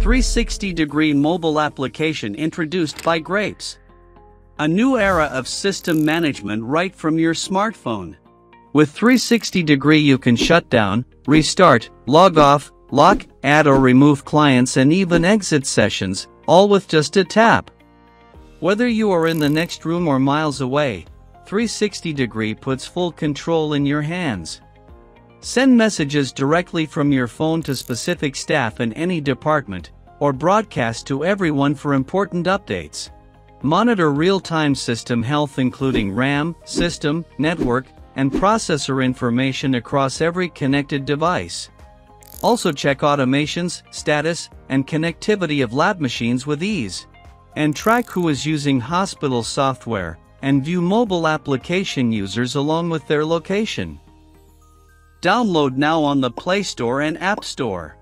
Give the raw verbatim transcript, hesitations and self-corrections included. three sixty degree mobile application introduced by Grapes. A new era of system management right from your smartphone. With three sixty degree you can shut down, restart, log off, lock, add or remove clients and even exit sessions, all with just a tap. Whether you are in the next room or miles away, three sixty degree puts full control in your hands. Send messages directly from your phone to specific staff in any department, or broadcast to everyone for important updates. Monitor real-time system health including RAM, system, network, and processor information across every connected device. Also check automations, status, and connectivity of lab machines with ease. And track who is using hospital software, and view mobile application users along with their location. Download now on the Play Store and App Store.